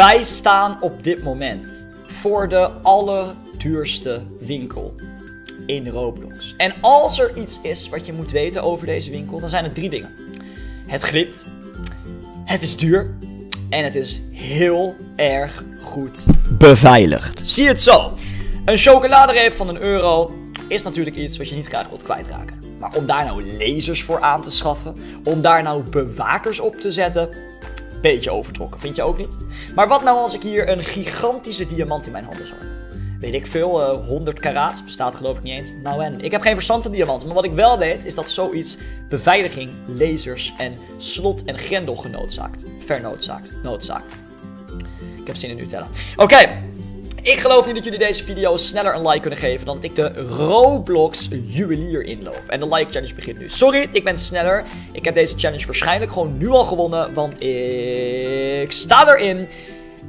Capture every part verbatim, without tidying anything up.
Wij staan op dit moment voor de allerduurste winkel in Roblox. En als er iets is wat je moet weten over deze winkel, dan zijn er drie dingen. Het glipt, het is duur en het is heel erg goed beveiligd. Zie het zo. Een chocoladereep van een euro is natuurlijk iets wat je niet graag wilt kwijtraken. Maar om daar nou lasers voor aan te schaffen, om daar nou bewakers op te zetten, beetje overtrokken, vind je ook niet? Maar wat nou als ik hier een gigantische diamant in mijn handen zou hebben? Weet ik veel, uh, honderd karaat, bestaat geloof ik niet eens. Nou en, ik heb geen verstand van diamanten, maar wat ik wel weet is dat zoiets beveiliging, lasers en slot en grendel genoodzaakt. Vernoodzaakt, noodzaakt. Ik heb zin in Nutella. Oké, okay. Ik geloof niet dat jullie deze video sneller een like kunnen geven dan dat ik de Roblox juwelier inloop. En de like challenge begint nu. Sorry, ik ben sneller. Ik heb deze challenge waarschijnlijk gewoon nu al gewonnen, want ik sta erin.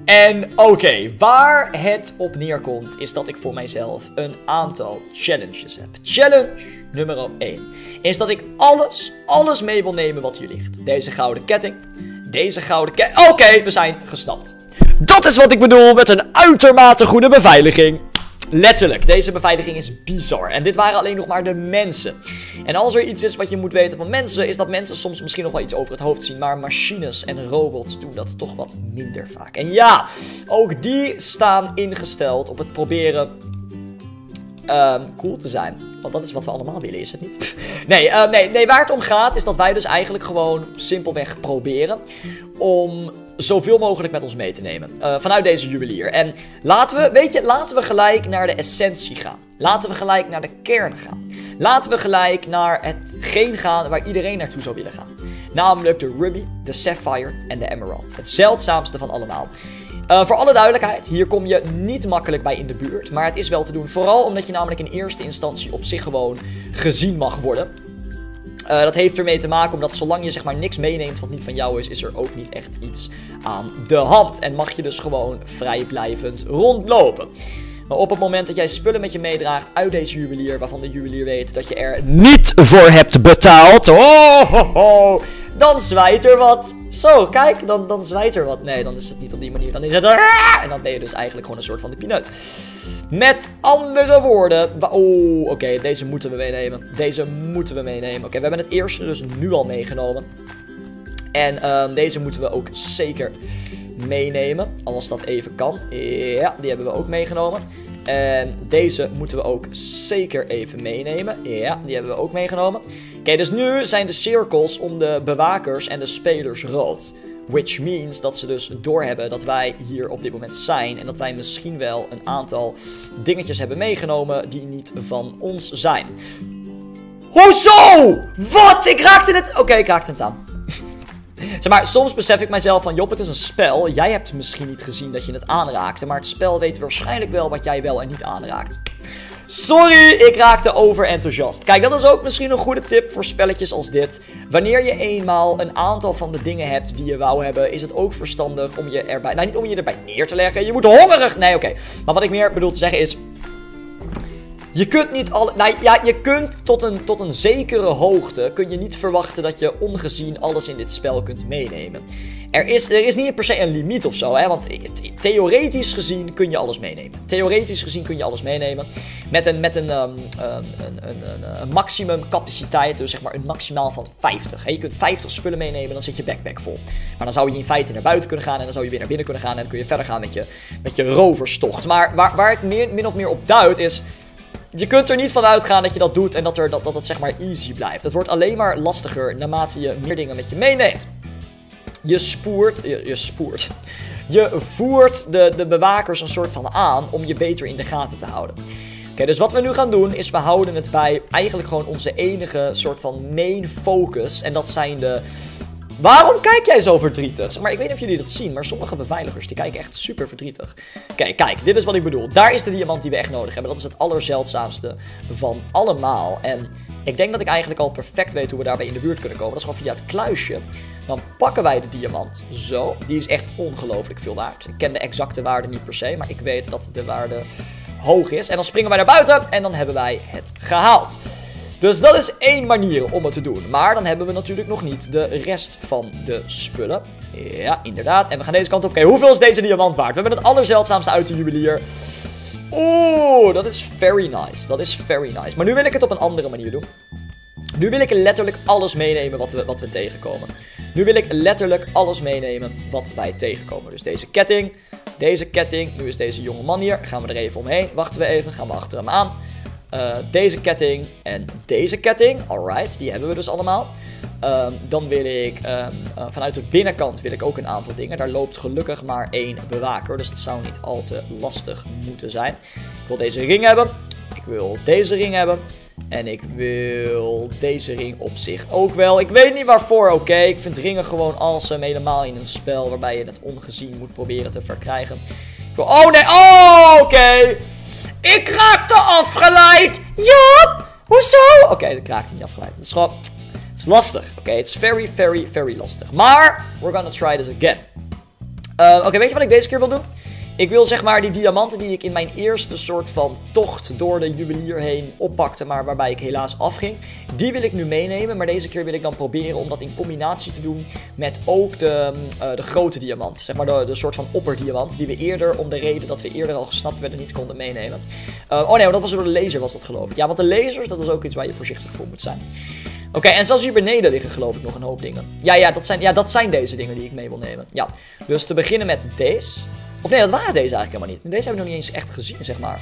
En oké, okay, waar het op neerkomt is dat ik voor mijzelf een aantal challenges heb. Challenge nummer één is dat ik alles, alles mee wil nemen wat hier ligt. Deze gouden ketting, deze gouden ketting. Oké, okay, we zijn gesnapt. Dat is wat ik bedoel met een uitermate goede beveiliging. Letterlijk, deze beveiliging is bizar. En dit waren alleen nog maar de mensen. En als er iets is wat je moet weten van mensen, is dat mensen soms misschien nog wel iets over het hoofd zien. Maar machines en robots doen dat toch wat minder vaak. En ja, ook die staan ingesteld op het proberen um, cool te zijn. Want dat is wat we allemaal willen, is het niet? Nee, uh, nee, nee, waar het om gaat is dat wij dus eigenlijk gewoon simpelweg proberen om zoveel mogelijk met ons mee te nemen. Uh, vanuit deze juwelier. En laten we, weet je, laten we gelijk naar de essentie gaan. Laten we gelijk naar de kern gaan. Laten we gelijk naar hetgeen gaan waar iedereen naartoe zou willen gaan. Namelijk de ruby, de sapphire en de emerald. Het zeldzaamste van allemaal. Uh, voor alle duidelijkheid, hier kom je niet makkelijk bij in de buurt. Maar het is wel te doen. Vooral omdat je namelijk in eerste instantie op zich gewoon gezien mag worden. Uh, dat heeft ermee te maken omdat zolang je zeg maar niks meeneemt wat niet van jou is, is er ook niet echt iets aan de hand. En mag je dus gewoon vrijblijvend rondlopen. Maar op het moment dat jij spullen met je meedraagt uit deze juwelier, waarvan de juwelier weet dat je er niet voor hebt betaald. Oh, ho, ho, dan zwijt er wat. Zo, kijk, dan, dan zwijt er wat. Nee, dan is het niet op die manier. Dan is het... En dan ben je dus eigenlijk gewoon een soort van de pineut. Met andere woorden... Oh, oké, okay, deze moeten we meenemen. Deze moeten we meenemen. Oké, okay, we hebben het eerste dus nu al meegenomen. En uh, deze moeten we ook zeker meenemen. Als dat even kan. Ja, die hebben we ook meegenomen. En deze moeten we ook zeker even meenemen. Ja, die hebben we ook meegenomen. Oké, okay, dus nu zijn de cirkels om de bewakers en de spelers rood. Which means dat ze dus doorhebben dat wij hier op dit moment zijn. En dat wij misschien wel een aantal dingetjes hebben meegenomen die niet van ons zijn. Hoezo? Wat? Ik raakte het... Oké, okay, ik raakte het aan. Zeg maar, soms besef ik mijzelf van, Job, het is een spel. Jij hebt misschien niet gezien dat je het aanraakte. Maar het spel weet waarschijnlijk wel wat jij wel en niet aanraakt. Sorry, ik raakte overenthousiast. Kijk, dat is ook misschien een goede tip voor spelletjes als dit. Wanneer je eenmaal een aantal van de dingen hebt die je wou hebben, is het ook verstandig om je erbij... Nou, niet om je erbij neer te leggen. Je moet hongerig... Nee, oké. Okay. Maar wat ik meer bedoel te zeggen is... Je kunt niet alle... Nou ja, je kunt tot een, tot een zekere hoogte... kun je niet verwachten dat je ongezien alles in dit spel kunt meenemen. Er is, er is niet per se een limiet of zo, hè? Want theoretisch gezien kun je alles meenemen. Theoretisch gezien kun je alles meenemen. Met een, met een, um, een, een, een, een maximum capaciteit, dus zeg maar een maximaal van vijftig. Hè? Je kunt vijftig spullen meenemen, dan zit je backpack vol. Maar dan zou je in feite naar buiten kunnen gaan en dan zou je weer naar binnen kunnen gaan. En dan kun je verder gaan met je, met je roverstocht. Maar waar, waar het meer, min of meer op duidt is... Je kunt er niet van uitgaan dat je dat doet en dat er, dat, dat het zeg maar easy blijft. Het wordt alleen maar lastiger naarmate je meer dingen met je meeneemt. Je spoert, je, je spoert, je voert de, de bewakers een soort van aan om je beter in de gaten te houden. Oké, okay, dus wat we nu gaan doen is we houden het bij eigenlijk gewoon onze enige soort van main focus. En dat zijn de... Waarom kijk jij zo verdrietig? Maar ik weet niet of jullie dat zien, maar sommige beveiligers die kijken echt super verdrietig. Kijk, kijk, dit is wat ik bedoel. Daar is de diamant die we echt nodig hebben. Dat is het allerzeldzaamste van allemaal. En ik denk dat ik eigenlijk al perfect weet hoe we daarbij in de buurt kunnen komen. Dat is gewoon via het kluisje. Dan pakken wij de diamant. Zo. Die is echt ongelooflijk veel waard. Ik ken de exacte waarde niet per se, maar ik weet dat de waarde hoog is. En dan springen wij naar buiten en dan hebben wij het gehaald. Dus dat is één manier om het te doen. Maar dan hebben we natuurlijk nog niet de rest van de spullen. Ja, inderdaad. En we gaan deze kant op. Oké, hoeveel is deze diamant waard? We hebben het allerzeldzaamste uit de juwelier. Oeh, dat is very nice. Dat is very nice. Maar nu wil ik het op een andere manier doen. Nu wil ik letterlijk alles meenemen wat we, wat we tegenkomen. Nu wil ik letterlijk alles meenemen wat wij tegenkomen. Dus deze ketting. Deze ketting. Nu is deze jonge man hier. Gaan we er even omheen. Wachten we even. Gaan we achter hem aan. Uh, deze ketting en deze ketting. Alright, die hebben we dus allemaal. Um, dan wil ik, um, uh, vanuit de binnenkant wil ik ook een aantal dingen. Daar loopt gelukkig maar één bewaker. Dus het zou niet al te lastig moeten zijn. Ik wil deze ring hebben. Ik wil deze ring hebben. En ik wil deze ring op zich ook wel. Ik weet niet waarvoor, oké. Okay. Ik vind ringen gewoon awesome. Helemaal in een spel waarbij je het ongezien moet proberen te verkrijgen. Ik wil... Oh nee, oh oké. Okay. Ik raakte afgeleid. Job, hoezo? Oké, okay, ik raakte niet afgeleid. Het is gewoon... Het is lastig. Oké, okay, het is very, very, very lastig. Maar, we're gonna try this again. Uh, oké, okay, weet je wat ik deze keer wil doen? Ik wil zeg maar die diamanten die ik in mijn eerste soort van tocht door de juwelier heen oppakte, maar waarbij ik helaas afging. Die wil ik nu meenemen, maar deze keer wil ik dan proberen om dat in combinatie te doen met ook de, uh, de grote diamant. Zeg maar de, de soort van opperdiamant die we eerder, om de reden dat we eerder al gesnapt werden, niet konden meenemen. Uh, oh nee, want dat was door de laser was dat geloof ik. Ja, want de lasers, dat is ook iets waar je voorzichtig voor moet zijn. Oké, okay, en zelfs hier beneden liggen geloof ik nog een hoop dingen. Ja, ja dat, zijn, ja, dat zijn deze dingen die ik mee wil nemen. Ja, dus te beginnen met deze. Of nee, dat waren deze eigenlijk helemaal niet. Deze hebben we nog niet eens echt gezien, zeg maar.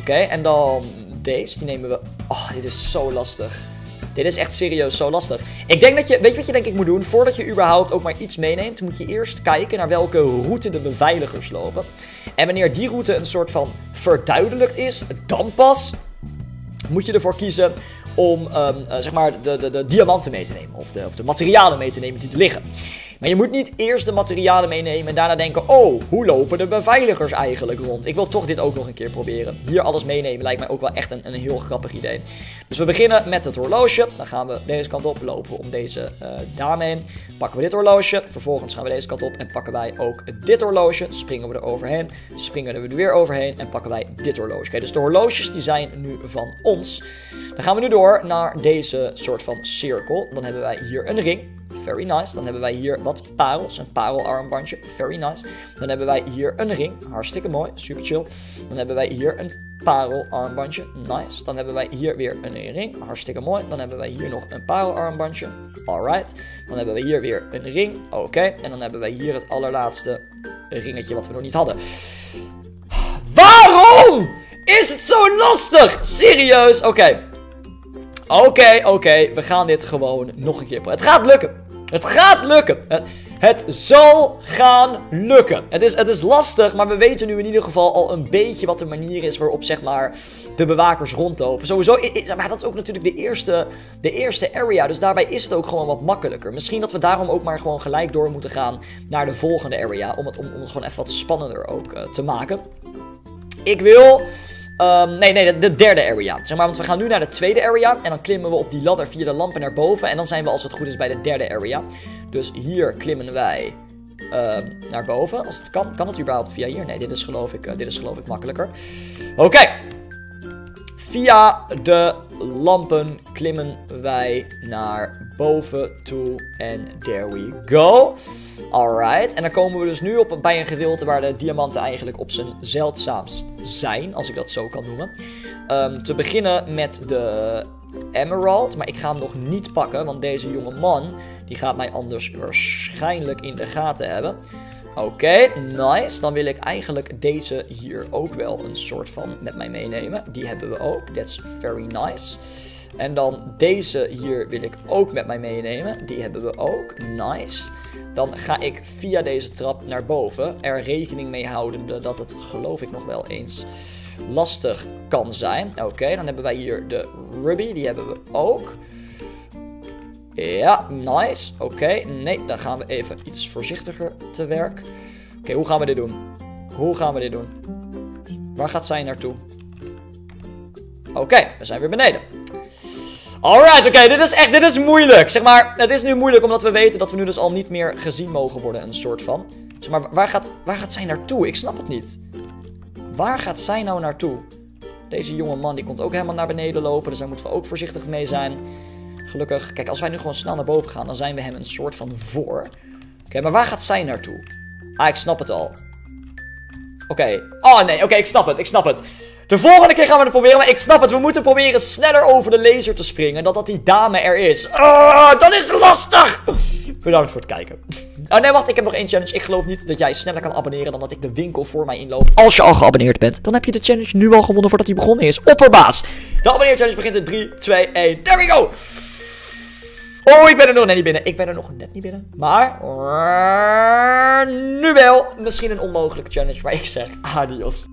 Oké, okay, en dan deze. Die nemen we... Oh, dit is zo lastig. Dit is echt serieus zo lastig. Ik denk dat je... Weet je wat je denk ik moet doen? Voordat je überhaupt ook maar iets meeneemt, moet je eerst kijken naar welke route de beveiligers lopen. En wanneer die route een soort van verduidelijkt is, dan pas moet je ervoor kiezen om um, uh, zeg maar de, de, de diamanten mee te nemen. Of de, of de materialen mee te nemen die er liggen. Maar je moet niet eerst de materialen meenemen en daarna denken... Oh, hoe lopen de beveiligers eigenlijk rond? Ik wil toch dit ook nog een keer proberen. Hier alles meenemen lijkt mij ook wel echt een, een heel grappig idee. Dus we beginnen met het horloge. Dan gaan we deze kant op, lopen we om deze uh, dame heen. Pakken we dit horloge. Vervolgens gaan we deze kant op en pakken wij ook dit horloge. Springen we er overheen. Springen we er weer overheen en pakken wij dit horloge. Oké, dus de horloges die zijn nu van ons. Dan gaan we nu door naar deze soort van cirkel. Dan hebben wij hier een ring. Very nice. Dan hebben wij hier wat parels. Een parelarmbandje. Very nice. Dan hebben wij hier een ring. Hartstikke mooi. Super chill. Dan hebben wij hier een parelarmbandje. Nice. Dan hebben wij hier weer een ring. Hartstikke mooi. Dan hebben wij hier nog een parelarmbandje. Alright. Dan hebben we hier weer een ring. Oké. Okay. En dan hebben wij hier het allerlaatste ringetje wat we nog niet hadden. Waarom is het zo lastig? Serieus? Oké. Okay. Oké, okay, oké. Okay. We gaan dit gewoon nog een keer proberen. Het gaat lukken. Het gaat lukken. Het, het zal gaan lukken. Het is, het is lastig, maar we weten nu in ieder geval al een beetje wat de manier is waarop zeg maar de bewakers rondlopen. Sowieso, is, maar dat is ook natuurlijk de eerste, de eerste area. Dus daarbij is het ook gewoon wat makkelijker. Misschien dat we daarom ook maar gewoon gelijk door moeten gaan naar de volgende area. Om het, om, om het gewoon even wat spannender ook uh, te maken. Ik wil... Um, nee, nee, de, de derde area. Zeg maar, want we gaan nu naar de tweede area. En dan klimmen we op die ladder via de lampen naar boven. En dan zijn we als het goed is bij de derde area. Dus hier klimmen wij um, naar boven. Als het kan, kan het überhaupt via hier? Nee, dit is geloof ik, uh, dit is geloof ik makkelijker. Oké. Okay. Via de lampen klimmen wij naar boven toe. En there we go. Alright. En dan komen we dus nu op, bij een gedeelte waar de diamanten eigenlijk op zijn zeldzaamst zijn. Als ik dat zo kan noemen. Um, te beginnen met de emerald. Maar ik ga hem nog niet pakken. Want deze jonge man die gaat mij anders waarschijnlijk in de gaten hebben. Oké, okay, nice. Dan wil ik eigenlijk deze hier ook wel een soort van met mij meenemen. Die hebben we ook. That's very nice. En dan deze hier wil ik ook met mij meenemen. Die hebben we ook. Nice. Dan ga ik via deze trap naar boven. Er rekening mee houdende dat het geloof ik nog wel eens lastig kan zijn. Oké, okay, dan hebben wij hier de ruby. Die hebben we ook. Ja, nice. Oké, okay. Nee, dan gaan we even iets voorzichtiger te werk. Oké, okay, hoe gaan we dit doen? Hoe gaan we dit doen? Waar gaat zij naartoe? Oké, okay, we zijn weer beneden. Alright, oké, okay, dit is echt, dit is moeilijk. Zeg maar, het is nu moeilijk omdat we weten dat we nu dus al niet meer gezien mogen worden, een soort van. Zeg maar, waar gaat, waar gaat zij naartoe? Ik snap het niet. Waar gaat zij nou naartoe? Deze jonge man die komt ook helemaal naar beneden lopen. Dus daar moeten we ook voorzichtig mee zijn. Gelukkig. Kijk, als wij nu gewoon snel naar boven gaan, dan zijn we hem een soort van voor. Oké, okay, maar waar gaat zij naartoe? Ah, ik snap het al. Oké. Okay. Oh nee, oké, okay, ik snap het. Ik snap het. De volgende keer gaan we het proberen, maar ik snap het. We moeten proberen sneller over de laser te springen, dan dat die dame er is. Oh, dat is lastig! Bedankt voor het kijken. Oh nee, wacht, ik heb nog één challenge. Ik geloof niet dat jij sneller kan abonneren dan dat ik de winkel voor mij inloop. Als je al geabonneerd bent, dan heb je de challenge nu al gewonnen voordat hij begonnen is. Opperbaas! De abonneer challenge begint in drie, twee, één. There we go! Oh, ik ben er nog net niet binnen. Ik ben er nog net niet binnen. Maar nu wel. Misschien een onmogelijke challenge, maar ik zeg adios.